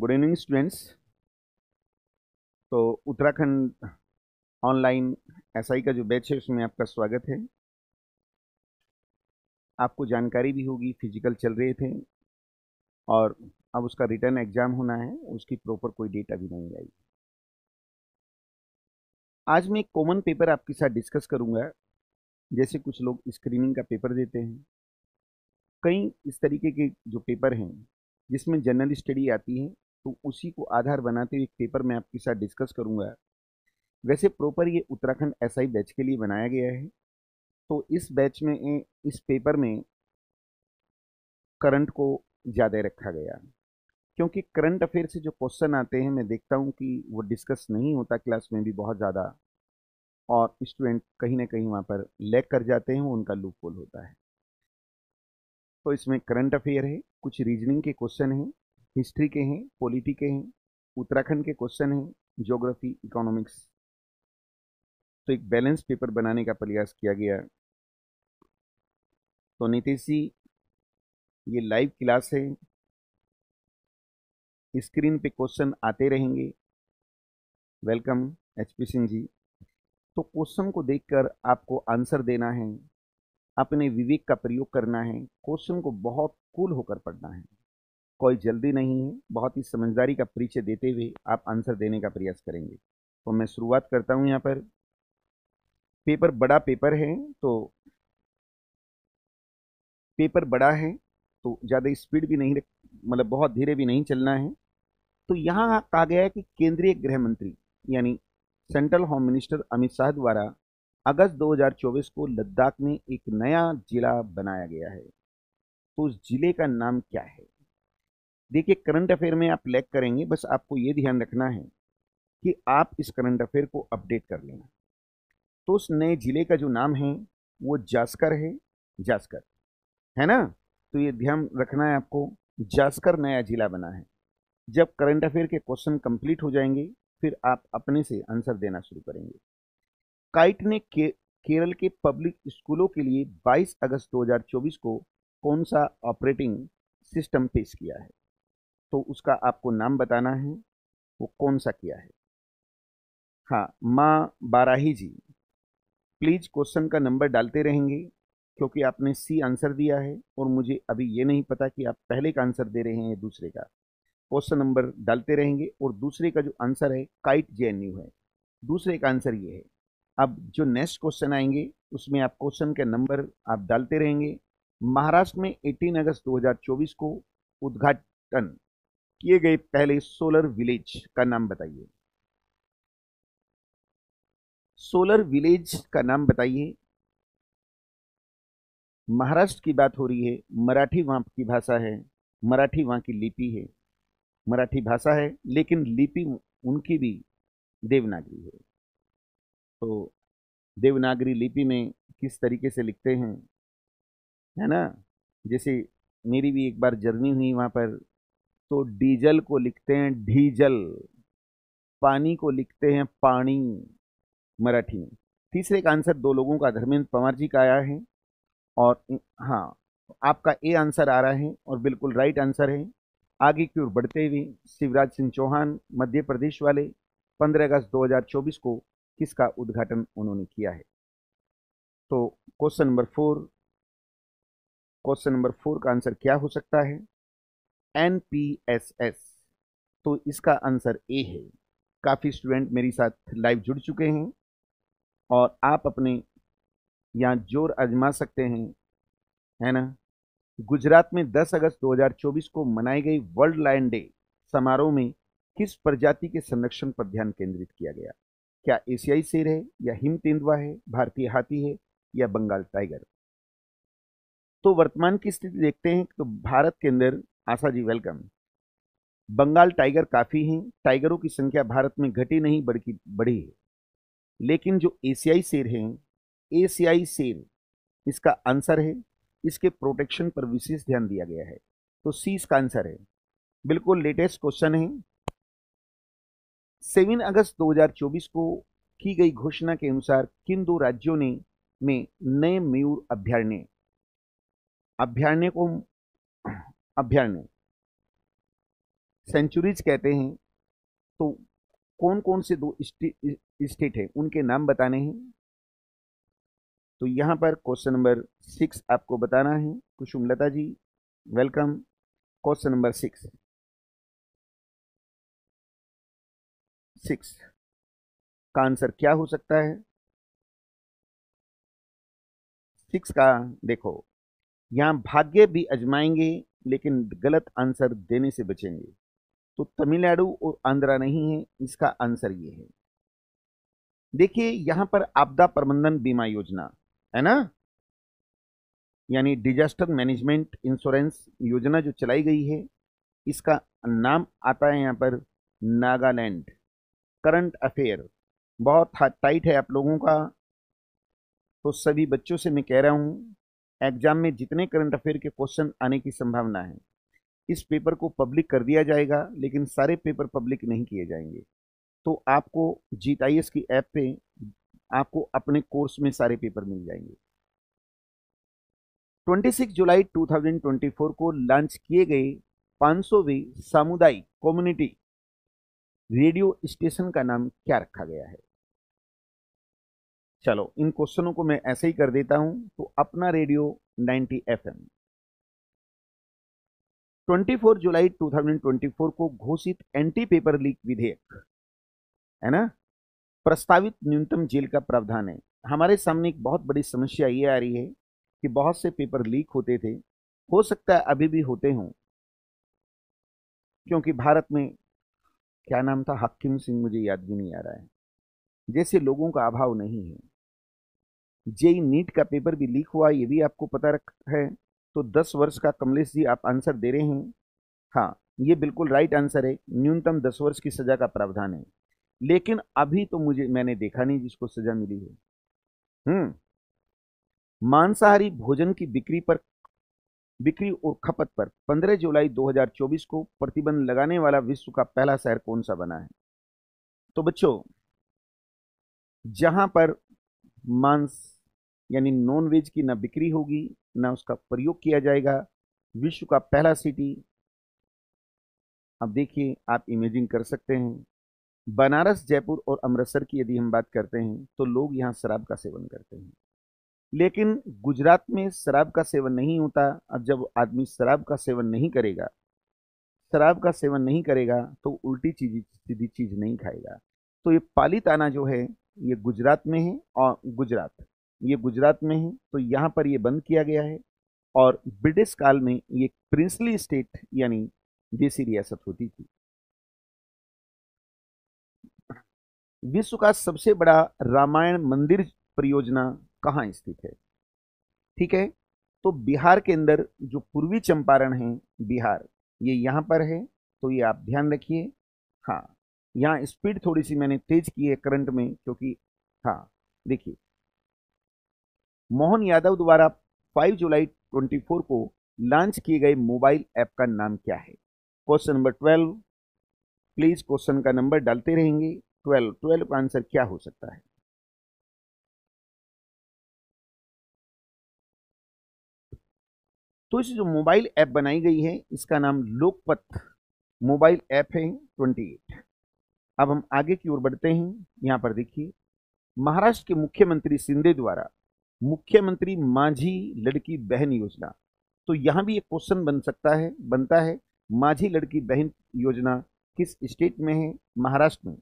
Good evening students. तो Uttarakhand online SI का जो बैच है उसमें आपका स्वागत है। आपको जानकारी भी होगी, फिजिकल चल रहे थे और अब उसका रिटर्न एग्जाम होना है, उसकी प्रॉपर कोई डेट अभी नहीं आई। आज मैं एक कॉमन पेपर आपके साथ डिस्कस करूंगा। जैसे कुछ लोग स्क्रीनिंग का पेपर देते हैं, कई इस तरीके के जो पेपर हैं जिसमें जनरल स्टडी आती है, तो उसी को आधार बनाते हुए एक पेपर मैं आपके साथ डिस्कस करूंगा। वैसे प्रॉपर ये उत्तराखंड एसआई बैच के लिए बनाया गया है, तो इस बैच में इस पेपर में करंट को ज़्यादा रखा गया, क्योंकि करंट अफेयर से जो क्वेश्चन आते हैं मैं देखता हूं कि वो डिस्कस नहीं होता क्लास में भी बहुत ज़्यादा, और स्टूडेंट कहीं ना कहीं वहाँ पर लैग कर जाते हैं, उनका लूप होल होता है। तो इसमें करंट अफेयर है, कुछ रीजनिंग के क्वेश्चन हैं, हिस्ट्री के हैं, पॉलिटी के हैं, उत्तराखंड के क्वेश्चन हैं, ज्योग्राफी, इकोनॉमिक्स। तो एक बैलेंस पेपर बनाने का प्रयास किया गया। तो नीतीश जी, ये लाइव क्लास है, स्क्रीन पे क्वेश्चन आते रहेंगे। Welcome HP Singh ji. तो क्वेश्चन को देखकर आपको आंसर देना है, अपने विवेक का प्रयोग करना है, क्वेश्चन को बहुत कूल होकर पढ़ना है, कोई जल्दी नहीं है, बहुत ही समझदारी का परिचय देते हुए आप आंसर देने का प्रयास करेंगे। तो मैं शुरुआत करता हूं। यहाँ पर पेपर बड़ा पेपर है, तो पेपर बड़ा है तो ज़्यादा स्पीड भी नहीं, मतलब बहुत धीरे भी नहीं चलना है। तो यहाँ कहा गया है कि केंद्रीय गृह मंत्री यानी central home minister Amit Shah द्वारा अगस्त 2024 को लद्दाख में एक नया जिला बनाया गया है। तो उस जिले का नाम क्या है? देखिए, करंट अफेयर में आप लैग करेंगे, बस आपको ये ध्यान रखना है कि आप इस करंट अफेयर को अपडेट कर लेना। तो उस नए जिले का जो नाम है वो जासकर है, जासकर है ना। तो ये ध्यान रखना है आपको, जासकर नया जिला बना है। जब करंट अफेयर के क्वेश्चन कंप्लीट हो जाएंगे फिर आप अपने से आंसर देना शुरू करेंगे। काइट ने केरल के पब्लिक स्कूलों के लिए 22 अगस्त 2024 को कौन सा ऑपरेटिंग सिस्टम पेश किया है? तो उसका आपको नाम बताना है, वो कौन सा किया है। हाँ, माँ बाराही जी, प्लीज़ क्वेश्चन का नंबर डालते रहेंगे, क्योंकि आपने सी आंसर दिया है और मुझे अभी ये नहीं पता कि आप पहले का आंसर दे रहे हैं या दूसरे का। क्वेश्चन नंबर डालते रहेंगे, और दूसरे का जो आंसर है काइट JNU है, दूसरे का आंसर ये है। अब जो नेक्स्ट क्वेश्चन आएंगे उसमें आप क्वेश्चन के नंबर आप डालते रहेंगे। महाराष्ट्र में 18 अगस्त 2024 को उद्घाटन किए गए पहले सोलर विलेज का नाम बताइए। सोलर विलेज का नाम बताइए। महाराष्ट्र की बात हो रही है, मराठी वहाँ की भाषा है, मराठी वहाँ की लिपि है, मराठी भाषा है, लेकिन लिपि उनकी भी देवनागरी है। तो देवनागरी लिपि में किस तरीके से लिखते हैं, है ना। जैसे मेरी भी एक बार जर्नी हुई वहाँ पर, तो डीजल को लिखते हैं डीजल, पानी को लिखते हैं पानी मराठी में। तीसरे का आंसर दो लोगों का, धर्मेंद्र पवार जी का आया है, और हाँ आपका ए आंसर आ रहा है और बिल्कुल राइट आंसर है। आगे की ओर बढ़ते हुए शिवराज सिंह चौहान मध्य प्रदेश वाले 15 अगस्त 2024 को किसका उद्घाटन उन्होंने किया है? तो क्वेश्चन नंबर 4, क्वेश्चन नंबर 4 का आंसर क्या हो सकता है? NPSS। तो इसका आंसर ए है। काफ़ी स्टूडेंट मेरे साथ लाइव जुड़ चुके हैं और आप अपने यहाँ जोर आजमा सकते हैं, है ना। गुजरात में 10 अगस्त 2024 को मनाई गई वर्ल्ड लायन डे समारोह में किस प्रजाति के संरक्षण पर ध्यान केंद्रित किया गया? क्या एशियाई शेर है, या हिम तेंदुआ है, भारतीय हाथी है, या बंगाल टाइगर? तो वर्तमान की स्थिति देखते हैं तो भारत के अंदर, आशा जी वेलकम, बंगाल टाइगर काफ़ी हैं, टाइगरों की संख्या भारत में घटी नहीं बल्कि बढ़ी है। लेकिन जो एशियाई शेर हैं, एशियाई शेर इसका आंसर है, इसके प्रोटेक्शन पर विशेष ध्यान दिया गया है। तो सी इसका आंसर है, बिल्कुल लेटेस्ट क्वेश्चन है। 7 अगस्त 2024 को की गई घोषणा के अनुसार किन दो राज्यों ने में नए मयूर अभ्यारण्य सेंचुरीज कहते हैं, तो कौन कौन से दो स्टेट है उनके नाम बताने हैं। तो यहाँ पर क्वेश्चन नंबर 6 आपको बताना है। Kusumlata ji welcome. Question number 6 का आंसर क्या हो सकता है। 6 का देखो, यहाँ भाग्य भी आजमाएंगे लेकिन गलत आंसर देने से बचेंगे। तो तमिलनाडु और आंध्रा नहीं है, इसका आंसर ये है। देखिए यहाँ पर आपदा प्रबंधन बीमा योजना है ना, यानी डिजास्टर मैनेजमेंट इंश्योरेंस योजना जो चलाई गई है, इसका नाम आता है यहाँ पर नागालैंड। करंट अफेयर बहुत टाइट है आप लोगों का, तो सभी बच्चों से मैं कह रहा हूँ एग्जाम में जितने करंट अफेयर के क्वेश्चन आने की संभावना है, इस पेपर को पब्लिक कर दिया जाएगा लेकिन सारे पेपर पब्लिक नहीं किए जाएंगे। तो आपको GTIS की ऐप पे आपको अपने कोर्स में सारे पेपर मिल जाएंगे। 26 जुलाई 2024 को लॉन्च किए गए 500वें सामुदायिक कम्युनिटी रेडियो स्टेशन का नाम क्या रखा गया है। चलो इन क्वेश्चनों को मैं ऐसे ही कर देता हूं। तो अपना रेडियो 90 FM। 24 जुलाई 2024 को घोषित एंटी पेपर लीक विधेयक है ना, प्रस्तावित न्यूनतम जेल का प्रावधान है। हमारे सामने एक बहुत बड़ी समस्या ये आ रही है कि बहुत से पेपर लीक होते थे, हो सकता है अभी भी होते हों, क्योंकि भारत में क्या नाम था हकीम सिंह, मुझे याद भी नहीं आ रहा है, जैसे लोगों का अभाव नहीं है। JEE नीट का पेपर भी लीक हुआ, ये भी आपको पता है। तो 10 वर्ष का कमलेश जी आप आंसर दे रहे हैं। हाँ ये बिल्कुल राइट आंसर है, न्यूनतम 10 वर्ष की सजा का प्रावधान है। लेकिन अभी तो मैंने देखा नहीं जिसको सजा मिली है। मांसाहारी भोजन की बिक्री और खपत पर 15 जुलाई 2024 को प्रतिबंध लगाने वाला विश्व का पहला शहर कौन सा बना है। तो बच्चों जहां पर मांस यानी नॉन वेज की ना बिक्री होगी ना उसका प्रयोग किया जाएगा, विश्व का पहला सिटी, अब देखिए आप इमेजिन कर सकते हैं। बनारस, जयपुर और अमृतसर की यदि हम बात करते हैं तो लोग यहाँ शराब का सेवन करते हैं, लेकिन गुजरात में शराब का सेवन नहीं होता। अब जब आदमी शराब का सेवन नहीं करेगा तो उल्टी चीज सीधी चीज़ नहीं खाएगा। तो ये पाली ताना जो है ये गुजरात में है, और गुजरात में है तो यहाँ पर ये बंद किया गया है। और ब्रिटिश काल में ये प्रिंसली स्टेट यानी देसी रियासत होती थी। विश्व का सबसे बड़ा रामायण मंदिर परियोजना कहाँ स्थित है। ठीक है, तो बिहार के अंदर जो पूर्वी चंपारण है बिहार, ये यहाँ पर है, तो ये आप ध्यान रखिए। हाँ यहाँ स्पीड थोड़ी सी मैंने तेज की है करंट में, क्योंकि हाँ देखिए मोहन यादव द्वारा 5 जुलाई 24 को लॉन्च किए गए मोबाइल ऐप का नाम क्या है। क्वेश्चन नंबर 12, प्लीज क्वेश्चन का नंबर डालते रहेंगे। 12 का आंसर क्या हो सकता है। तो इस जो मोबाइल ऐप बनाई गई है इसका नाम लोकपथ मोबाइल ऐप है। 28। अब हम आगे की ओर बढ़ते हैं। यहाँ पर देखिए महाराष्ट्र के मुख्यमंत्री शिंदे द्वारा मुख्यमंत्री माझी लड़की बहन योजना, तो यहाँ भी एक क्वेश्चन बनता है माझी लड़की बहन योजना किस स्टेट में है, महाराष्ट्र में।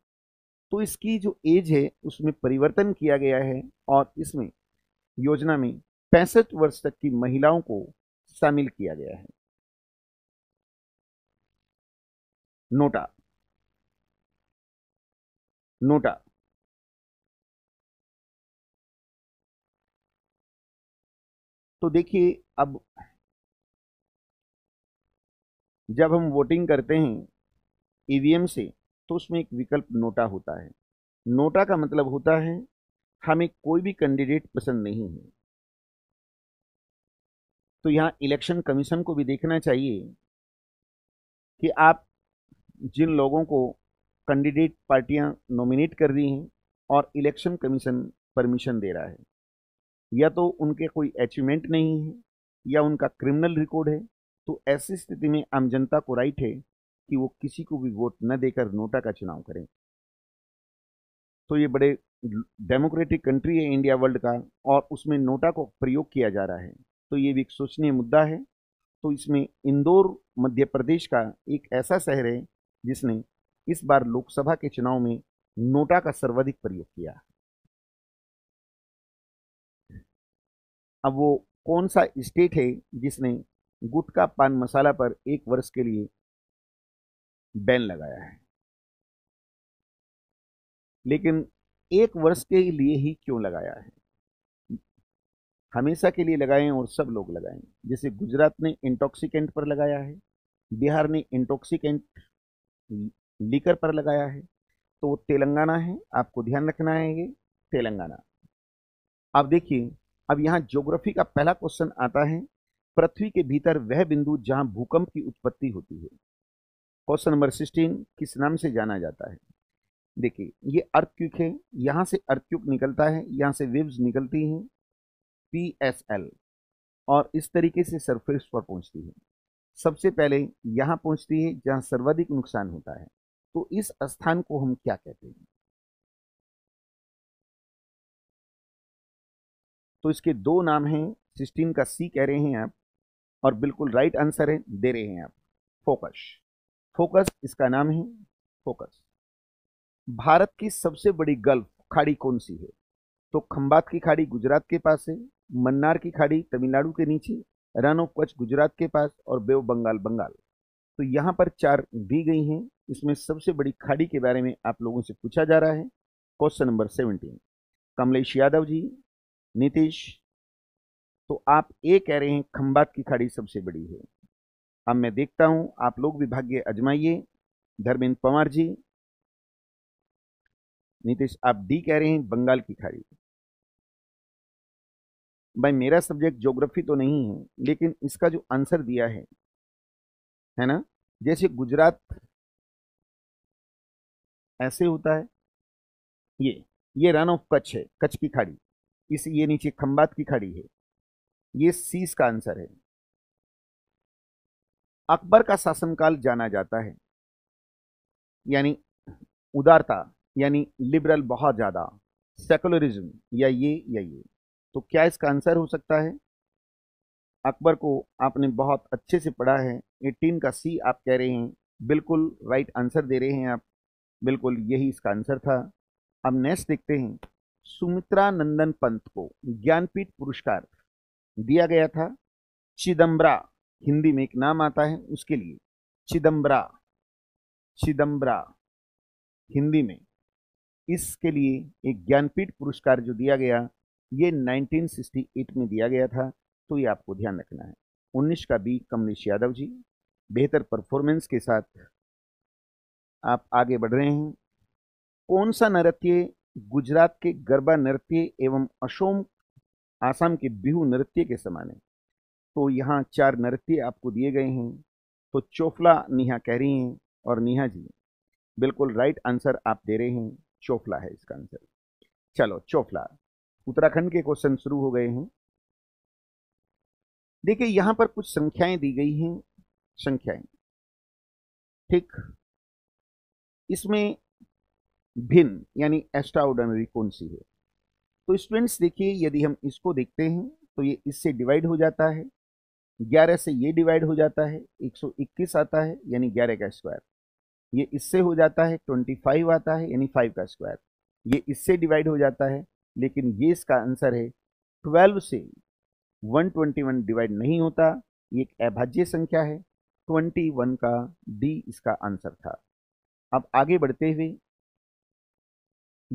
तो इसकी जो एज है उसमें परिवर्तन किया गया है और इसमें योजना में 65 वर्ष तक की महिलाओं को शामिल किया गया है। नोटा तो देखिए अब जब हम वोटिंग करते हैं EVM से तो उसमें एक विकल्प नोटा होता है। नोटा का मतलब होता है हमें कोई भी कैंडिडेट पसंद नहीं है। तो यहाँ इलेक्शन कमीशन को भी देखना चाहिए कि आप जिन लोगों को कैंडिडेट पार्टियां नॉमिनेट कर रही हैं और इलेक्शन कमीशन परमिशन दे रहा है, या तो उनके कोई अचीवमेंट नहीं है या उनका क्रिमिनल रिकॉर्ड है। तो ऐसी स्थिति में आम जनता को राइट है कि वो किसी को भी वोट न देकर नोटा का चुनाव करें। तो ये बड़े डेमोक्रेटिक कंट्री है इंडिया वर्ल्ड का, और उसमें नोटा को प्रयोग किया जा रहा है, तो ये भी एक सोचनीय मुद्दा है। तो इसमें इंदौर मध्य प्रदेश का एक ऐसा शहर है जिसने इस बार लोकसभा के चुनाव में नोटा का सर्वाधिक प्रयोग किया। अब वो कौन सा स्टेट है जिसने गुटखा पान मसाला पर 1 वर्ष के लिए बैन लगाया है, लेकिन 1 वर्ष के लिए ही क्यों लगाया है? हमेशा के लिए लगाएं और सब लोग लगाएं। जैसे गुजरात ने इंटॉक्सिकेंट पर लगाया है, बिहार ने इंटॉक्सिकेंट लिकर पर लगाया है, तो तेलंगाना है, आपको ध्यान रखना है ये तेलंगाना। आप देखिए, अब यहाँ ज्योग्राफी का पहला क्वेश्चन आता है, पृथ्वी के भीतर वह बिंदु जहाँ भूकंप की उत्पत्ति होती है। क्वेश्चन नंबर 16 किस नाम से जाना जाता है? देखिए, ये अर्थक्वेक है, यहाँ से अर्थक्वेक निकलता है, यहाँ से वेव्स निकलती हैं PSL, और इस तरीके से सरफेस पर पहुँचती है। सबसे पहले यहाँ पहुँचती है जहाँ सर्वाधिक नुकसान होता है, तो इस स्थान को हम क्या कहते हैं? तो इसके 2 नाम हैं, 16 का C कह रहे हैं आप, और बिल्कुल राइट आंसर है दे रहे हैं आप, फोकस। फोकस इसका नाम है, फोकस। भारत की सबसे बड़ी गल्फ खाड़ी कौन सी है? तो खंभात की खाड़ी गुजरात के पास है, मन्नार की खाड़ी तमिलनाडु के नीचे, रन ऑफ कच्छ गुजरात के पास, और बे ऑफ बंगाल बंगाल। तो यहाँ पर 4 दी गई हैं। इसमें सबसे बड़ी खाड़ी के बारे में आप लोगों से पूछा जा रहा है। क्वेश्चन नंबर 17 कमलेश यादव जी, नीतीश, तो आप ये कह रहे हैं खंभात की खाड़ी सबसे बड़ी है। अब मैं देखता हूं आप लोग भी भाग्य आजमाइए। धर्मेंद्र पवार जी, नीतीश, आप डी कह रहे हैं बंगाल की खाड़ी। भाई मेरा सब्जेक्ट ज्योग्राफी तो नहीं है, लेकिन इसका जो आंसर दिया है ना, जैसे गुजरात ऐसे होता है, ये रन ऑफ कच्छ है, कच्छ की खाड़ी, इस ये नीचे खंभात की खाड़ी है, ये सीस का आंसर है। अकबर का शासनकाल जाना जाता है, यानी उदारता, यानी लिबरल बहुत ज़्यादा, सेकुलरिज्म, या ये, तो क्या इसका आंसर हो सकता है? अकबर को आपने बहुत अच्छे से पढ़ा है, 18 का C आप कह रहे हैं, बिल्कुल राइट आंसर दे रहे हैं आप, बिल्कुल यही इसका आंसर था। अब नेक्स्ट देखते हैं, सुमित्रा नंदन पंत को ज्ञानपीठ पुरस्कार दिया गया था, चिदंबरा हिंदी में एक नाम आता है उसके लिए, चिदंबरा हिंदी में, इसके लिए एक ज्ञानपीठ पुरस्कार जो दिया गया, ये 1968 में दिया गया था, तो ये आपको ध्यान रखना है। 19 का B कमलेश यादव जी, बेहतर परफॉर्मेंस के साथ आप आगे बढ़ रहे हैं। कौन सा नृत्य गुजरात के गरबा नृत्य एवं आसाम के बिहू नृत्य के समान है? तो यहाँ 4 नृत्य आपको दिए गए हैं, तो चोफला नेहा कह रही हैं, और नेहा जी बिल्कुल राइट आंसर आप दे रहे हैं, चोफला है इसका आंसर। चलो चोफला, उत्तराखंड के क्वेश्चन शुरू हो गए हैं। देखिए यहाँ पर कुछ संख्याएं दी गई हैं, संख्याएं, ठीक, इसमें भिन्न यानी एक्स्ट्रा ऑर्डिनरी कौन सी है? तो स्टूडेंट्स देखिए, यदि हम इसको देखते हैं तो ये इससे डिवाइड हो जाता है, 11 से ये डिवाइड हो जाता है, 121 आता है, यानी 11 का स्क्वायर, ये इससे हो जाता है, 25 आता है, यानी 5 का स्क्वायर, ये इससे डिवाइड हो जाता है, लेकिन ये इसका आंसर है। 12 से 121 डिवाइड नहीं होता, ये एक अभाज्य संख्या है, 21 का D इसका आंसर था। अब आगे बढ़ते हुए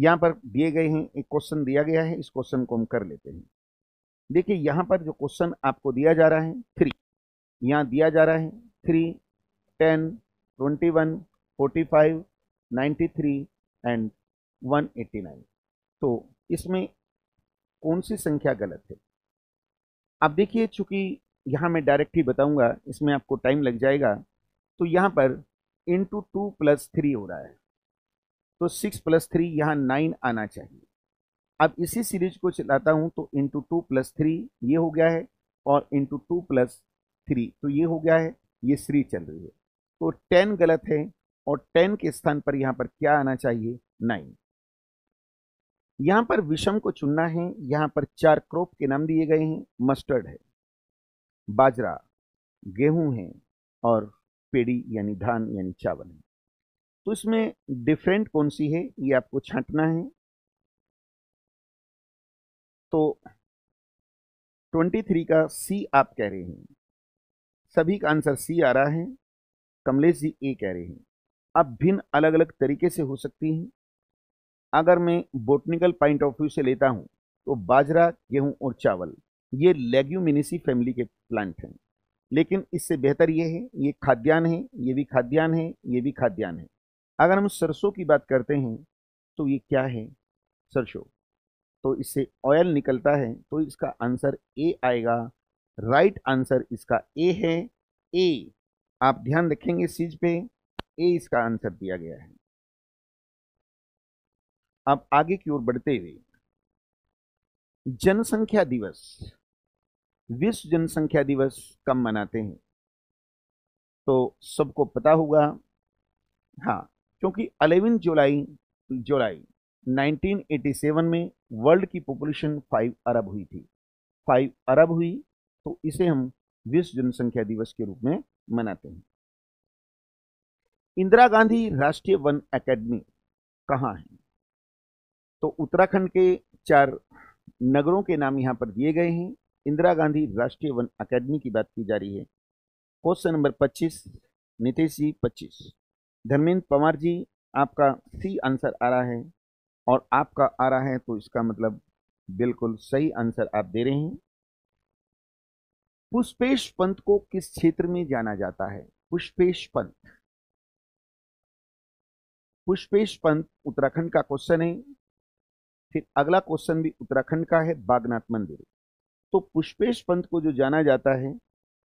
यहाँ पर दिए गए हैं, एक क्वेश्चन दिया गया है, इस क्वेश्चन को हम कर लेते हैं। देखिए यहाँ पर जो क्वेश्चन आपको दिया जा रहा है 3, यहाँ दिया जा रहा है 3, 10, 21, 45, 93 एंड 189, तो इसमें कौन सी संख्या गलत है? आप देखिए, चूंकि यहाँ मैं डायरेक्ट ही बताऊँगा, इसमें आपको टाइम लग जाएगा, तो यहाँ पर इंटू 2 + 3 हो रहा है, तो 6 + 3, यहाँ 9 आना चाहिए। अब इसी सीरीज को चलाता हूँ, तो इंटू 2 + 3 ये हो गया है, और इंटू 2 + 3, तो ये हो गया है, ये सीरीज चल रही है। तो 10 गलत है और 10 के स्थान पर यहाँ पर क्या आना चाहिए, 9। यहाँ पर विषम को चुनना है। यहाँ पर 4 क्रॉप के नाम दिए गए हैं, मस्टर्ड है, बाजरा, गेहूं है और पेड़ी यानी धान यानी चावल है। तो इसमें डिफरेंट कौन सी है ये आपको छांटना है। तो 23 का सी आप कह रहे हैं, सभी का आंसर सी आ रहा है। कमलेश जी ए कह रहे हैं। अब भिन्न अलग अलग तरीके से हो सकती है। अगर मैं बोटनिकल पॉइंट ऑफ व्यू से लेता हूं तो बाजरा, गेहूं और चावल ये लेग्यूमिनेसी फैमिली के प्लांट हैं, लेकिन इससे बेहतर ये है ये खाद्यान्न है, ये भी खाद्यान्न है, ये भी खाद्यान्न है। अगर हम सरसों की बात करते हैं तो ये क्या है, सरसों, तो इससे ऑयल निकलता है, तो इसका आंसर ए आएगा। राइट आंसर इसका ए है। ए आप ध्यान रखेंगे इस चीज पे, ए इसका आंसर दिया गया है। अब आगे की ओर बढ़ते हुए, जनसंख्या दिवस, विश्व जनसंख्या दिवस कब मनाते हैं तो सबको पता होगा। हाँ, क्योंकि 11 जुलाई 1987 में वर्ल्ड की पॉपुलेशन 5 अरब हुई थी। 5 अरब हुई तो इसे हम विश्व जनसंख्या दिवस के रूप में मनाते हैं। इंदिरा गांधी राष्ट्रीय वन एकेडमी कहाँ है तो उत्तराखंड के 4 नगरों के नाम यहाँ पर दिए गए हैं। इंदिरा गांधी राष्ट्रीय वन एकेडमी की बात की जा रही है। क्वेश्चन नंबर 25, नितेश जी 25, धर्मेंद्र पवार जी आपका सी आंसर आ रहा है और आपका आ रहा है, तो इसका मतलब बिल्कुल सही आंसर आप दे रहे हैं। पुष्पेश पंत को किस क्षेत्र में जाना जाता है, पुष्पेश पंत, पुष्पेश पंत उत्तराखंड का क्वेश्चन है। फिर अगला क्वेश्चन भी उत्तराखंड का है, बागनाथ मंदिर। तो पुष्पेश पंत को जो जाना जाता है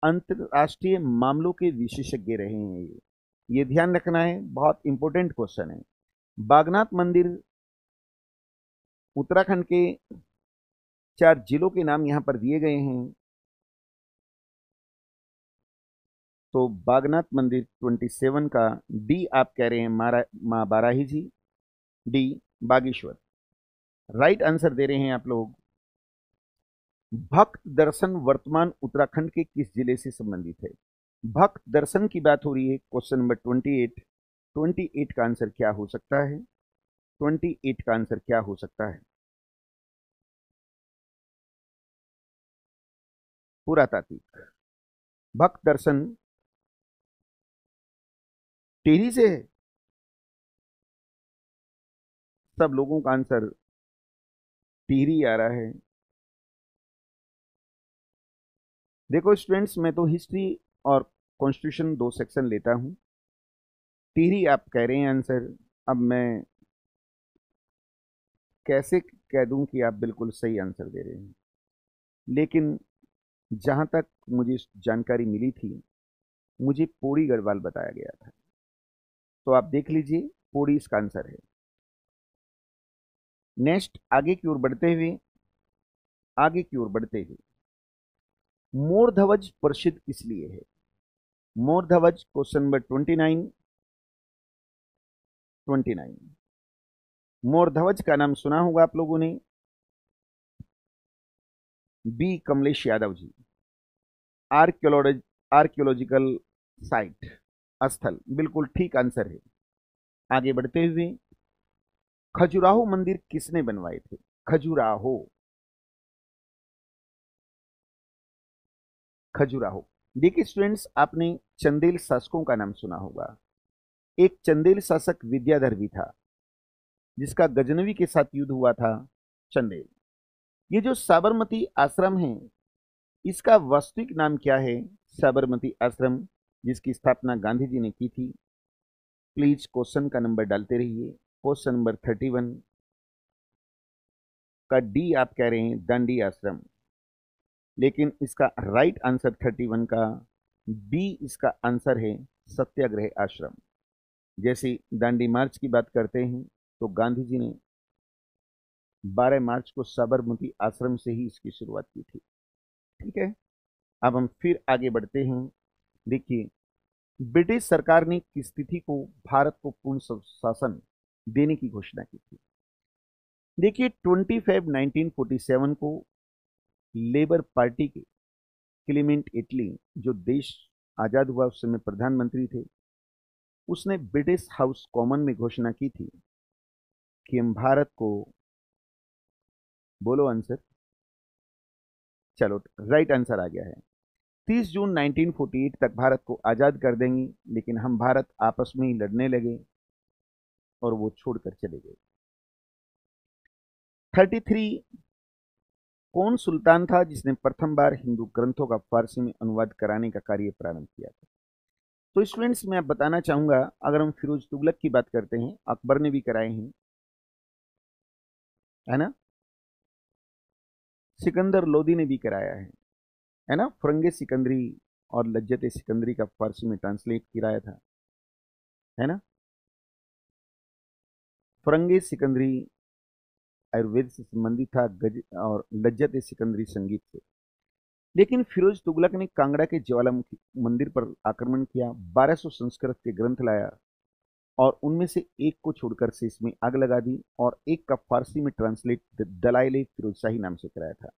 अंतर्राष्ट्रीय मामलों के विशेषज्ञ रहे हैं, ये ध्यान रखना है, बहुत इंपॉर्टेंट क्वेश्चन है। बागनाथ मंदिर उत्तराखंड के 4 जिलों के नाम यहाँ पर दिए गए हैं। तो बागनाथ मंदिर 27 का डी आप कह रहे हैं माँ Barahi ji, D Bageshwar. Right answer दे रहे हैं आप लोग। भक्त दर्शन वर्तमान उत्तराखंड के किस जिले से संबंधित है, भक्त दर्शन की बात हो रही है। क्वेश्चन नंबर 28 का आंसर क्या हो सकता है, 28 का आंसर क्या हो सकता है, पुरातात्विक। भक्त दर्शन टिहरी से है। सब लोगों का आंसर टिहरी आ रहा है। देखो स्टूडेंट्स, मैं तो हिस्ट्री और कॉन्स्टिट्यूशन 2 सेक्शन लेता हूं। टिहरी आप कह रहे हैं आंसर। अब मैं कैसे कह दूं कि आप बिल्कुल सही आंसर दे रहे हैं, लेकिन जहां तक मुझे जानकारी मिली थी मुझे पौड़ी गढ़वाल बताया गया था, तो आप देख लीजिए पौड़ी इसका आंसर है। नेक्स्ट आगे की ओर बढ़ते हुए, मोरधवज प्रसिद्ध इसलिए है, मोरधवज। क्वेश्चन नंबर 29, मोरधवज का नाम सुना होगा आप लोगों ने। B Kamlesh Yadav ji, archaeological site, स्थल, बिल्कुल ठीक आंसर है। आगे बढ़ते हुए, खजुराहो मंदिर किसने बनवाए थे, खजुराहो, खजुराहो। देखिए स्टूडेंट्स, आपने चंदेल शासकों का नाम सुना होगा। एक चंदेल शासक विद्याधर भी था जिसका गजनवी के साथ युद्ध हुआ था, चंदेल। ये जो साबरमती आश्रम है इसका वास्तविक नाम क्या है, साबरमती आश्रम, जिसकी स्थापना गांधी जी ने की थी। प्लीज क्वेश्चन का नंबर डालते रहिए। क्वेश्चन नंबर 31 का डी आप कह रहे हैं दांडी आश्रम, लेकिन इसका राइट आंसर 31 का बी इसका आंसर है, सत्याग्रह आश्रम। जैसे दांडी मार्च की बात करते हैं तो गांधी जी ने 12 मार्च को साबरमती आश्रम से ही इसकी शुरुआत की थी। ठीक है, अब हम फिर आगे बढ़ते हैं। देखिए, ब्रिटिश सरकार ने किस तिथि को भारत को पूर्ण शासन देने की घोषणा की थी? देखिए 25 1947 को लेबर पार्टी के क्लेमेंट एटली, जो देश आज़ाद हुआ उस समय प्रधानमंत्री थे, उसने ब्रिटिश हाउस कॉमन में घोषणा की थी कि हम भारत को, बोलो आंसर, चलो राइट आंसर आ गया है, 30 जून 1948 तक भारत को आज़ाद कर देंगे। लेकिन हम भारत आपस में ही लड़ने लगे और वो छोड़कर चले गए। 33 कौन सुल्तान था जिसने प्रथम बार हिंदू ग्रंथों का फारसी में अनुवाद कराने का कार्य प्रारंभ किया था? तो स्टूडेंट्स मैं बताना चाहूँगा, अगर हम फिरोज तुगलक की बात करते हैं, अकबर ने भी कराए हैं, है ना, सिकंदर लोदी ने भी कराया है ना, फरंगे सिकंदरी और लज्जत सिकंदरी का फारसी में ट्रांसलेट कराया था, है ना। फरंगे सिकंदरी आयुर्वेद से संबंधित था, गज और लज्जत सिकंदरी संगीत से। लेकिन फिरोज तुगलक ने कांगड़ा के ज्वालामुखी मंदिर पर आक्रमण किया, 1200 संस्कृत के ग्रंथ लाया और उनमें से एक को छोड़कर से इसमें आग लगा दी और एक का फारसी में ट्रांसलेट दलाइले फिरोजशाही नाम से कराया था।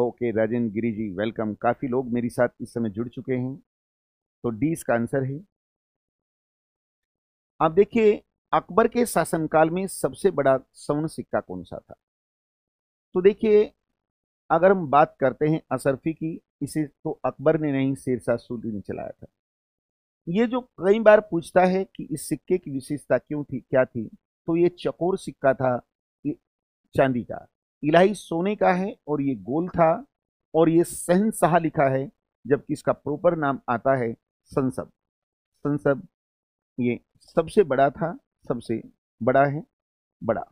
ओके राजेंद्र गिरी जी वेलकम, काफ़ी लोग मेरे साथ इस समय जुड़ चुके हैं, तो डी इसका आंसर है। आप देखिए अकबर के शासनकाल में सबसे बड़ा स्वर्ण सिक्का कौन सा था? तो देखिए अगर हम बात करते हैं अशरफी की, इसे तो अकबर ने नहीं शेरशाह सूरी ने चलाया था। ये जो कई बार पूछता है कि इस सिक्के की विशेषता क्यों थी, क्या थी, तो ये चकोर सिक्का था, ये चांदी का, इलाही सोने का है और ये गोल था और ये शहनशाह लिखा है, जबकि इसका प्रॉपर नाम आता है संसब। संसब ये सबसे बड़ा था, सबसे बड़ा है, बड़ा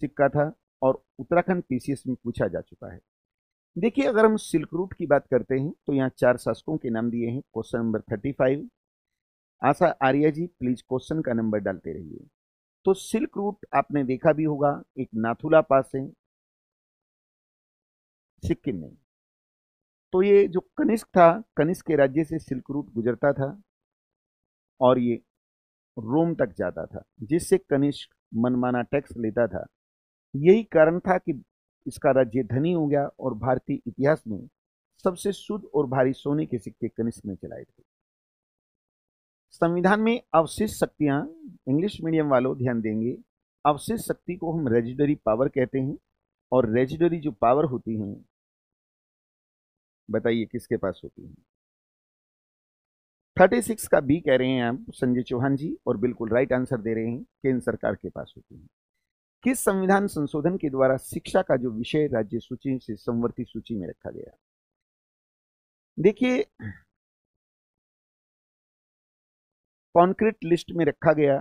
सिक्का था और उत्तराखंड पीसीएस में पूछा जा चुका है। देखिए अगर हम सिल्क रूट की बात करते हैं तो यहाँ 4 शासकों के नाम दिए हैं, question number 35। Asha Arya ji please question का नंबर डालते रहिए। तो सिल्क रूट आपने देखा भी होगा, एक नाथुला पास है सिक्किम में, तो ये जो कनिष्क था, कनिष्क के राज्य से सिल्क रूट गुजरता था और ये रोम तक जाता था, जिससे कनिष्क मनमाना टैक्स लेता था। यही कारण था कि इसका राज्य धनी हो गया और भारतीय इतिहास में सबसे शुद्ध और भारी सोने के सिक्के कनिष्क ने चलाए थे। संविधान में अवशिष्ट शक्तियां, इंग्लिश मीडियम वालों ध्यान देंगे, अवशिष्ट शक्ति को हम रेजिडरी पावर कहते हैं और रेजिडरी जो पावर होती है बताइए किसके पास होती है? 36 का बी कह रहे हैं आप संजय चौहान जी और बिल्कुल राइट आंसर दे रहे हैं, केंद्र सरकार के पास होती है। किस संविधान संशोधन के द्वारा शिक्षा का जो विषय राज्य सूची से समवर्ती सूची में रखा गया? देखिए कॉन्क्रीट लिस्ट में रखा गया,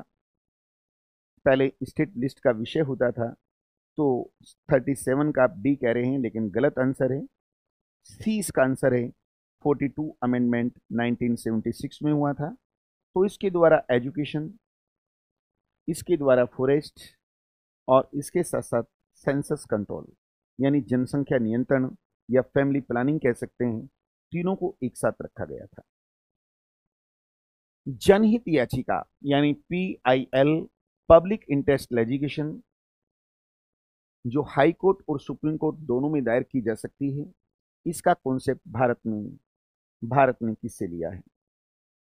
पहले स्टेट लिस्ट का विषय होता था, तो 37 का आप डी कह रहे हैं लेकिन गलत आंसर है, सी इसका आंसर है। 42 अमेंडमेंट 1976 में हुआ था, तो इसके द्वारा एजुकेशन, इसके द्वारा फॉरेस्ट और इसके साथ साथ सेंसस कंट्रोल यानी जनसंख्या नियंत्रण या फैमिली प्लानिंग कह सकते हैं, तीनों को एक साथ रखा गया था। जनहित याचिका यानी PIL पब्लिक इंटरेस्ट लिटिगेशन, जो हाई कोर्ट और सुप्रीम कोर्ट दोनों में दायर की जा सकती है, इसका कॉन्सेप्ट भारत ने किससे लिया है?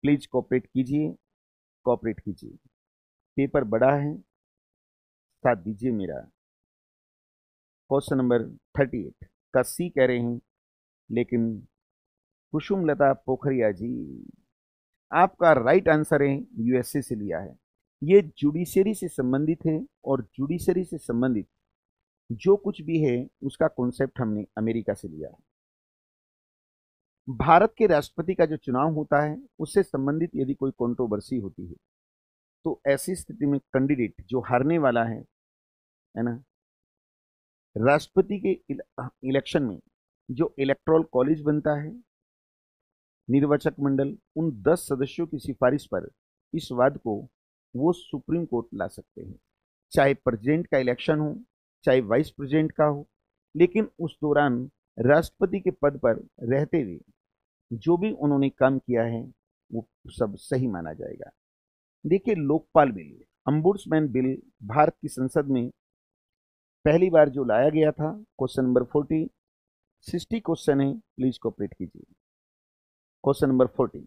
प्लीज कोऑपरेट कीजिए, कोऑपरेट कीजिए, पेपर बड़ा है, साथ दीजिए मेरा। क्वेश्चन नंबर 38 का सी कह रहे हैं लेकिन कुसुमलता पोखरिया जी आपका राइट आंसर है, USA से लिया है। ये जुडिशरी से संबंधित है और जुडिशरी से संबंधित जो कुछ भी है उसका कॉन्सेप्ट हमने अमेरिका से लिया है। भारत के राष्ट्रपति का जो चुनाव होता है उससे संबंधित यदि कोई कंट्रोवर्सी होती है तो ऐसी स्थिति में कैंडिडेट जो हारने वाला है ना, राष्ट्रपति के इलेक्शन में जो इलेक्टोरल कॉलेज बनता है, निर्वाचक मंडल, उन 10 सदस्यों की सिफारिश पर इस वाद को वो सुप्रीम कोर्ट ला सकते हैं, चाहे प्रेसिडेंट का इलेक्शन हो चाहे वाइस प्रेसिडेंट का हो। लेकिन उस दौरान राष्ट्रपति के पद पर रहते हुए जो भी उन्होंने काम किया है वो सब सही माना जाएगा। देखिए Lokpal bill, ombudsman bill Bharat की संसद में पहली बार जो लाया गया था, क्वेश्चन नंबर 40, 60 क्वेश्चन है, प्लीज कोऑपरेट कीजिए। क्वेश्चन नंबर 40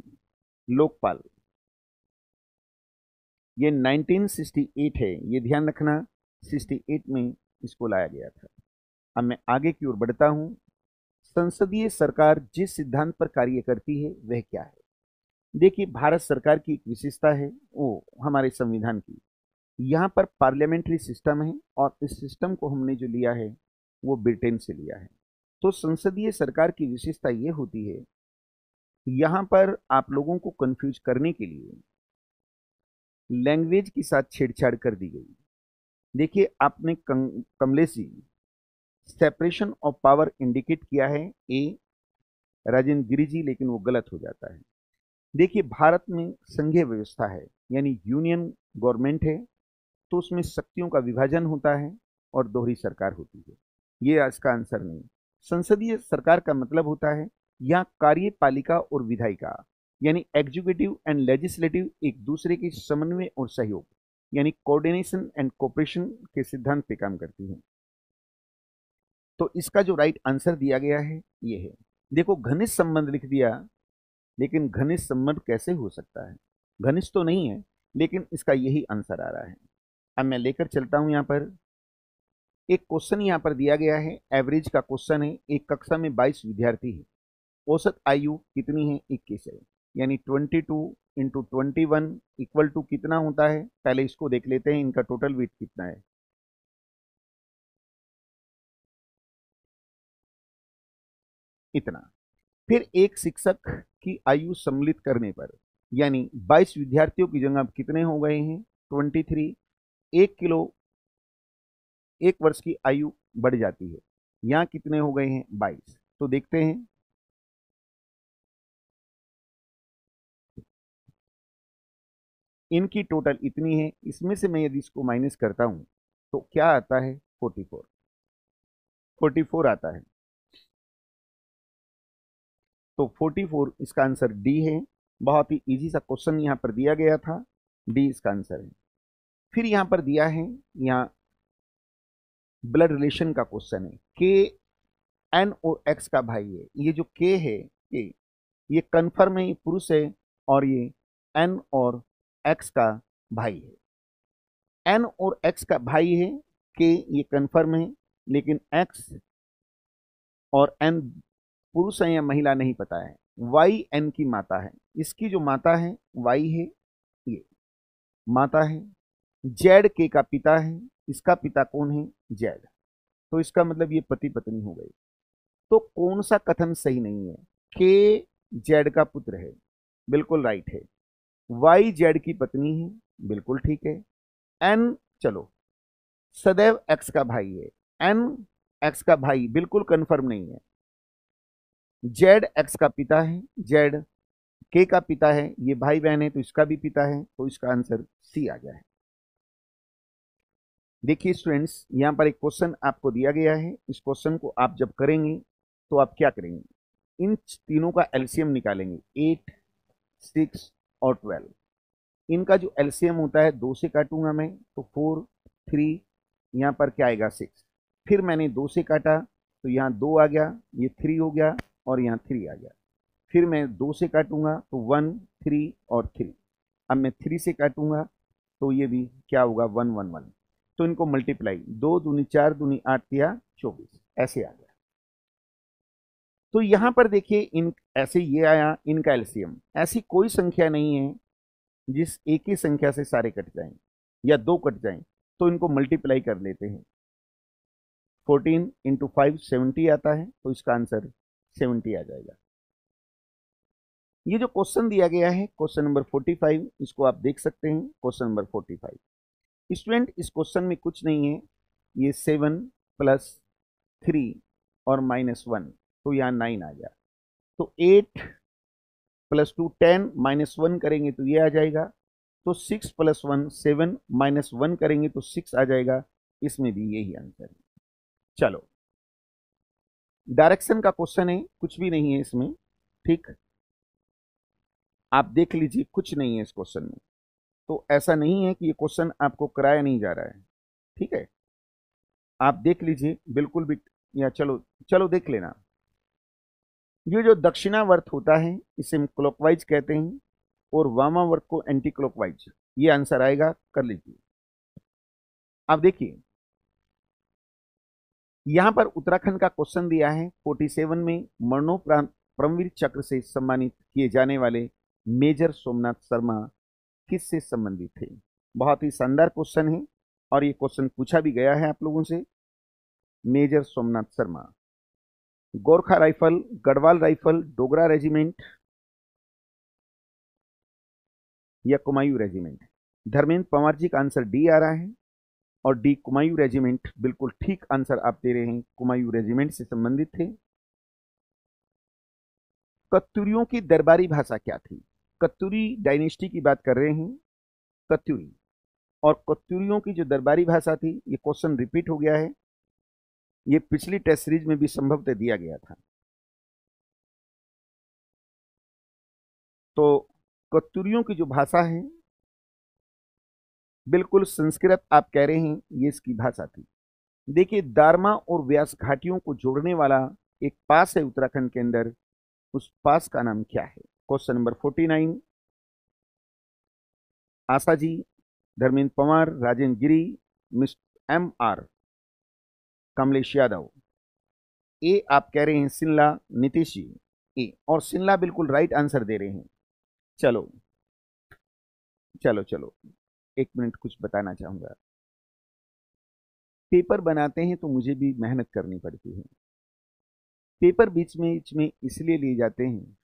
लोकपाल, ये 1968 है, ये ध्यान रखना, 68 में इसको लाया गया था। अब मैं आगे की ओर बढ़ता हूँ। संसदीय सरकार जिस सिद्धांत पर कार्य करती है वह क्या है? देखिए भारत सरकार की एक विशेषता है वो हमारे संविधान की, यहाँ पर पार्लियामेंट्री सिस्टम है और इस सिस्टम को हमने जो लिया है वो ब्रिटेन से लिया है। तो संसदीय सरकार की विशेषता ये होती है, यहाँ पर आप लोगों को कंफ्यूज करने के लिए लैंग्वेज के साथ छेड़छाड़ कर दी गई। देखिए आपने Kamlesh ji separation of power indicate किया है ए, राजेंद्र गिरी जी, लेकिन वो गलत हो जाता है। देखिए भारत में संघीय व्यवस्था है यानी यूनियन गवर्नमेंट है, तो उसमें शक्तियों का विभाजन होता है और दोहरी सरकार होती है, ये इसका आंसर नहीं। संसदीय सरकार का मतलब होता है यहाँ कार्यपालिका और विधायिका यानी एग्जीक्यूटिव एंड लेजिस्लेटिव एक दूसरे के समन्वय और सहयोग यानी कोऑर्डिनेशन एंड कोऑपरेशन के सिद्धांत पे काम करती है। तो इसका जो राइट आंसर दिया गया है ये है। देखो घनिष्ठ संबंध लिख दिया, लेकिन घनिष्ठ संबंध कैसे हो सकता है, घनिष्ठ तो नहीं है, लेकिन इसका यही आंसर आ रहा है। अब मैं लेकर चलता हूँ, यहाँ पर एक क्वेश्चन यहाँ पर दिया गया है, एवरेज का क्वेश्चन है। एक कक्षा में 22 विद्यार्थी है, औसत आयु कितनी है? 21 है, यानी 22 × 21 इक्वल टू कितना होता है? पहले इसको देख लेते हैं, इनका टोटल वेट कितना है। इतना। फिर एक शिक्षक की आयु सम्मिलित करने पर यानी 22 विद्यार्थियों की जगह कितने हो गए हैं? 23। 1 वर्ष की आयु बढ़ जाती है, यहाँ कितने हो गए हैं? 22। तो देखते हैं, इनकी टोटल इतनी है, इसमें से मैं यदि इसको माइनस करता हूं तो क्या आता है? 44 आता है। तो 44 इसका आंसर डी है। बहुत ही इजी सा क्वेश्चन यहां पर दिया गया था, डी इसका आंसर है। फिर यहां पर दिया है, यहाँ ब्लड रिलेशन का क्वेश्चन है, के NOX का भाई है। ये जो के है ये कन्फर्म है, ये पुरुष है, और ये एन और एक्स का भाई है। एन और एक्स का भाई है, के ये कन्फर्म है, लेकिन एक्स और एन पुरुष है या महिला नहीं पता है। वाई एन की माता है, इसकी जो माता है वाई है, ये माता है। जेड के का पिता है, इसका पिता कौन है? जेड। तो इसका मतलब ये पति पत्नी हो गए। तो कौन सा कथन सही नहीं है? के जेड का पुत्र है, बिल्कुल राइट है। वाई जेड की पत्नी है, बिल्कुल ठीक है। एन चलो सदैव एक्स का भाई है, एन एक्स का भाई बिल्कुल कंफर्म नहीं है। जेड एक्स का पिता है, जेड के का पिता है, ये भाई बहन है, तो इसका भी पिता है, तो इसका आंसर सी आ गया है। देखिए स्टूडेंट्स, यहाँ पर एक क्वेश्चन आपको दिया गया है, इस क्वेश्चन को आप जब करेंगे तो आप क्या करेंगे? इन तीनों का एलसीएम निकालेंगे, 8, 6 और 12। इनका जो एलसीएम होता है, 2 से काटूंगा मैं तो 4, 3, यहाँ पर क्या आएगा? 6। फिर मैंने 2 से काटा तो यहाँ 2 आ गया, ये 3 हो गया, और यहाँ 3 आ गया। फिर मैं 2 से काटूंगा तो 1, 3 और 3। अब मैं 3 से काटूंगा तो ये भी क्या होगा? 1, 1, 1। तो इनको मल्टीप्लाई, 2 दूनी 4 दूनी 8 या 24, ऐसे आ गया। तो यहाँ पर देखिए इन ऐसे ये आया इनका एलसीएम। ऐसी कोई संख्या नहीं है जिस एक ही संख्या से सारे कट जाएं या 2 कट जाएं, तो इनको मल्टीप्लाई कर लेते हैं। 14 × 5 70 आता है, तो इसका आंसर 70 आ जाएगा। ये जो क्वेश्चन दिया गया है, क्वेश्चन नंबर 45, इसको आप देख सकते हैं। क्वेश्चन नंबर 45 स्टूडेंट, इस क्वेश्चन में कुछ नहीं है, ये 7 + 3 और -1, तो यहाँ 9 आ गया। तो 8 + 2 10, -1 करेंगे तो ये आ जाएगा। तो 6 + 1 7, -1 करेंगे तो 6 आ जाएगा। इसमें भी यही आंसर है। चलो डायरेक्शन का क्वेश्चन है, कुछ भी नहीं है इसमें, ठीक। आप देख लीजिए, कुछ नहीं है इस क्वेश्चन में। तो ऐसा नहीं है कि ये क्वेश्चन आपको कराया नहीं जा रहा है, ठीक है, आप देख लीजिए बिल्कुल भी, या चलो चलो देख लेना। ये जो दक्षिणावर्त होता है इसे हम क्लॉकवाइज कहते हैं, और वामावर्त को एंटी क्लॉकवाइज। ये आंसर आएगा, कर लीजिए। अब देखिए यहाँ पर उत्तराखंड का क्वेश्चन दिया है 47 में, मरणोपरांत परमवीर चक्र से सम्मानित किए जाने वाले मेजर सोमनाथ शर्मा किससे संबंधित थे। बहुत ही शानदार क्वेश्चन है और ये क्वेश्चन पूछा भी गया है आप लोगों से। Major Somnath Sharma, Gorkha rifle, Garhwal rifle, Dogra regiment या कुमायूँ रेजिमेंट। धर्मेंद्र पवार जी का आंसर डी आ रहा है, और डी कुमायूँ रेजिमेंट बिल्कुल ठीक आंसर आप दे रहे हैं, कुमायूँ रेजिमेंट से संबंधित थे। कत्तूरियों की दरबारी भाषा क्या थी। कत्तूरी डायनेस्टी की बात कर रहे हैं, कत्तूरी, और कत्तूरियों की जो दरबारी भाषा थी, ये क्वेश्चन रिपीट हो गया है, ये पिछली टेस्ट सीरीज में भी संभवतः दिया गया था। तो कत्तूरियों की जो भाषा है बिल्कुल संस्कृत आप कह रहे हैं, ये इसकी भाषा थी। देखिए दारमा और व्यास घाटियों को जोड़ने वाला एक पास है उत्तराखंड के अंदर, उस पास का नाम क्या है। Question number 49। Asha ji, Dharmendra Pawar, Rajendra Giri, miss MR, Kamlesh Yadav. A आप कह रहे हैं शिमला, नीतीश जी ए, और शिमला बिल्कुल राइट आंसर दे रहे हैं। चलो चलो चलो, एक मिनट कुछ बताना चाहूँगा। पेपर बनाते हैं तो मुझे भी मेहनत करनी पड़ती है, पेपर बीच में इसलिए लिए जाते हैं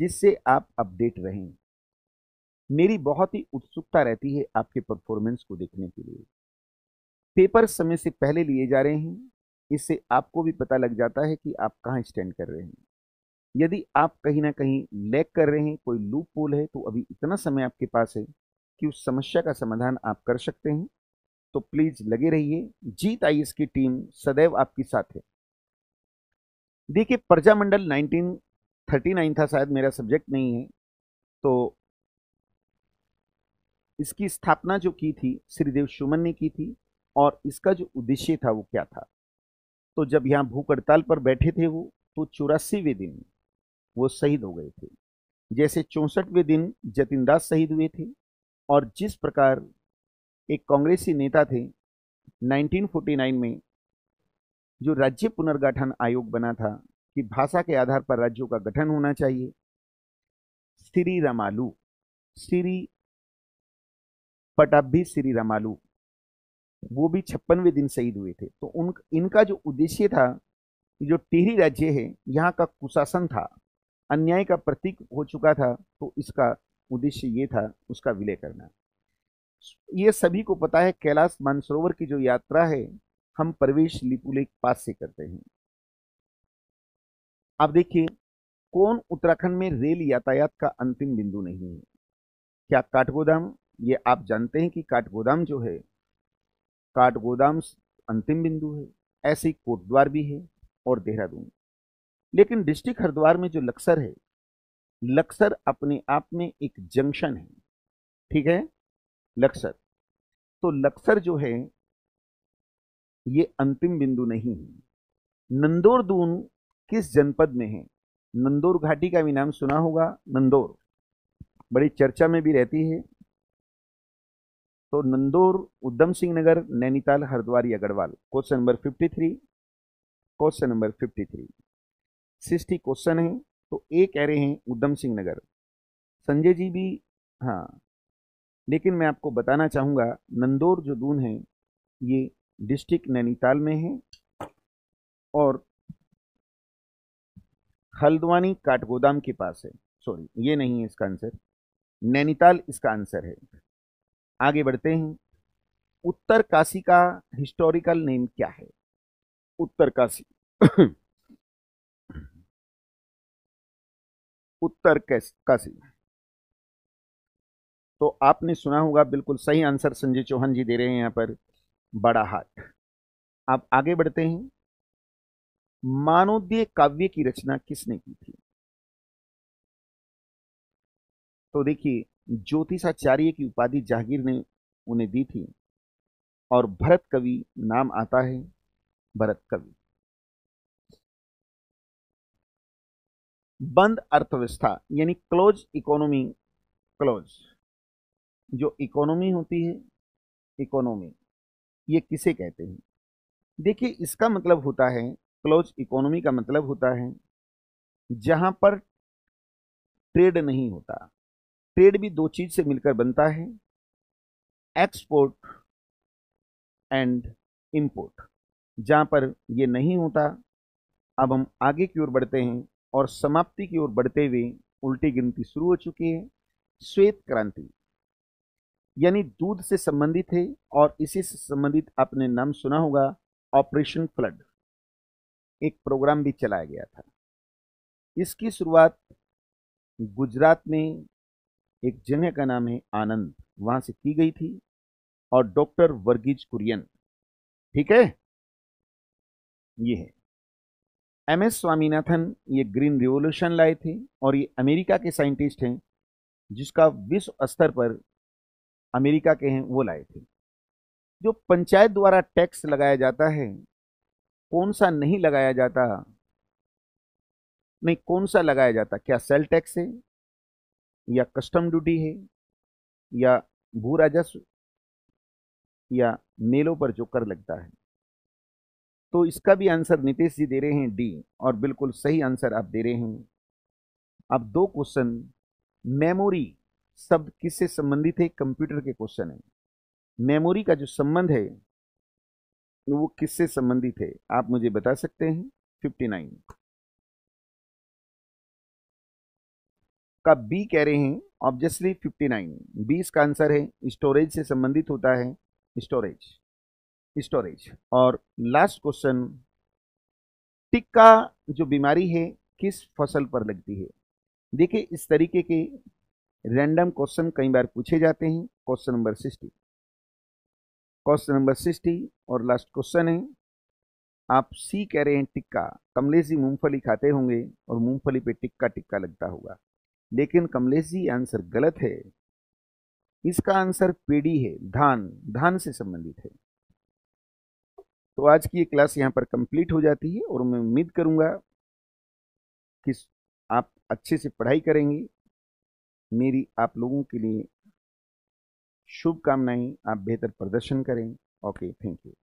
जिससे आप अपडेट रहें। मेरी बहुत ही उत्सुकता रहती है आपके परफॉर्मेंस को देखने के लिए। पेपर समय से पहले लिए जा रहे हैं, इससे आपको भी पता लग जाता है कि आप कहाँ स्टैंड कर रहे हैं। यदि आप कहीं ना कहीं लैग कर रहे हैं, कोई लूप होल है, तो अभी इतना समय आपके पास है कि उस समस्या का समाधान आप कर सकते हैं। तो प्लीज़ लगे रहिए, जीत IAS की टीम सदैव आपके साथ है। देखिए प्रजामंडल 1939 था, शायद मेरा सब्जेक्ट नहीं है, तो इसकी स्थापना जो की थी श्रीदेव सुमन ने की थी, और इसका जो उद्देश्य था वो क्या था। तो जब यहाँ भूख हड़ताल पर बैठे थे वो, तो 84वें दिन वो शहीद हो गए थे, जैसे 64वें दिन जतिन दास शहीद हुए थे। और जिस प्रकार एक कांग्रेसी नेता थे 1949 में, जो राज्य पुनर्गठन आयोग बना था कि भाषा के आधार पर राज्यों का गठन होना चाहिए, श्री पटाभी श्री रामालू वो भी 56वें दिन शहीद हुए थे। तो इनका जो उद्देश्य था, जो टिहरी राज्य है यहाँ का कुशासन था, अन्याय का प्रतीक हो चुका था, तो इसका उद्देश्य ये था, उसका विलय करना। ये सभी को पता है कैलाश मानसरोवर की जो यात्रा है, हम प्रवेश लिपुलेख पास से करते हैं। अब देखिए कौन उत्तराखंड में रेल यातायात का अंतिम बिंदु नहीं है। क्या काठगोदाम, ये आप जानते हैं कि काठगोदाम जो है, काठगोदाम अंतिम बिंदु है। ऐसे ही कोटद्वार भी है और देहरादून। लेकिन डिस्ट्रिक्ट हरिद्वार में जो लक्सर है, लक्सर अपने आप में एक जंक्शन है, ठीक है लक्सर। तो लक्सर जो है ये अंतिम बिंदु नहीं है। नंधौर दून किस जनपद में है। नंधौर घाटी का भी नाम सुना होगा, नंधौर बड़ी चर्चा में भी रहती है। तो नंधौर, उधम सिंह नगर, नैनीताल, हरिद्वार या Garhwal. Question number 53। Question number 53 60 question है। तो ए कह रहे हैं उधम सिंह नगर, संजय जी भी हाँ, लेकिन मैं आपको बताना चाहूँगा नंधौर जो दून है ये डिस्ट्रिक्ट नैनीताल में है, और हल्द्वानी काठगोदाम के पास है। सॉरी, ये नहीं है इसका आंसर, नैनीताल इसका आंसर है। आगे बढ़ते हैं। उत्तर काशी का हिस्टोरिकल नेम क्या है। उत्तर काशी उत्तर काशी, तो आपने सुना होगा, बिल्कुल सही आंसर संजय चौहान जी दे रहे हैं यहाँ पर, बड़ा हाथ। आप आगे बढ़ते हैं। मानवोदय काव्य की रचना किसने की थी। तो देखिए, ज्योतिषाचार्य की उपाधि जागीर ने उन्हें दी थी और भरत कवि नाम आता है भरत कवि। बंद अर्थव्यवस्था यानी क्लोज इकोनॉमी, क्लोज जो इकोनॉमी होती है, इकोनॉमी ये किसे कहते हैं? देखिए, इसका मतलब होता है, क्लोज इकोनॉमी का मतलब होता है जहाँ पर ट्रेड नहीं होता। ट्रेड भी दो चीज़ से मिलकर बनता है, एक्सपोर्ट एंड इंपोर्ट। जहाँ पर ये नहीं होता, अब हम आगे की ओर बढ़ते हैं और समाप्ति की ओर बढ़ते हुए उल्टी गिनती शुरू हो चुकी है। श्वेत क्रांति यानी दूध से संबंधित है और इसी से संबंधित आपने नाम सुना होगा ऑपरेशन फ्लड, एक प्रोग्राम भी चलाया गया था। इसकी शुरुआत गुजरात में एक जगह का नाम है आनंद, वहाँ से की गई थी और डॉक्टर वर्गीज कुरियन, ठीक है, ये है। MS स्वामीनाथन ये ग्रीन रिवोल्यूशन लाए थे और ये अमेरिका के साइंटिस्ट हैं जिसका विश्व स्तर पर अमेरिका के हैं, वो लाए थे। जो पंचायत द्वारा टैक्स लगाया जाता है, कौन सा नहीं लगाया जाता, नहीं कौन सा लगाया जाता, क्या सेल टैक्स है या कस्टम ड्यूटी है या भू राजस्व या मेलों पर जो कर लगता है? तो इसका भी आंसर नितेश जी दे रहे हैं डी, और बिल्कुल सही आंसर आप दे रहे हैं। अब दो क्वेश्चन, मेमोरी शब्द किससे संबंधित है? कंप्यूटर के क्वेश्चन है। मेमोरी का जो संबंध है वो किससे संबंधित है, आप मुझे बता सकते हैं? 59 का बी कह रहे हैं, ऑब्वियसली 59 बी इसका आंसर है। स्टोरेज से संबंधित होता है, स्टोरेज, स्टोरेज। और लास्ट क्वेश्चन, टिक्का जो बीमारी है किस फसल पर लगती है? देखिए, इस तरीके के रैंडम क्वेश्चन कई बार पूछे जाते हैं। क्वेश्चन नंबर 60, क्वेश्चन नंबर 60 और लास्ट क्वेश्चन है। आप सी कह रहे हैं टिक्का। कमलेश जी मूंगफली खाते होंगे और मूंगफली पे टिक्का टिक्का लगता होगा, लेकिन कमलेश जी आंसर गलत है। इसका आंसर पेड़ी है, धान, धान से संबंधित है। तो आज की ये क्लास यहाँ पर कंप्लीट हो जाती है और मैं उम्मीद करूँगा कि आप अच्छे से पढ़ाई करेंगे। मेरी आप लोगों के लिए शुभकामनाएं, आप बेहतर प्रदर्शन करें। Okay, thank you.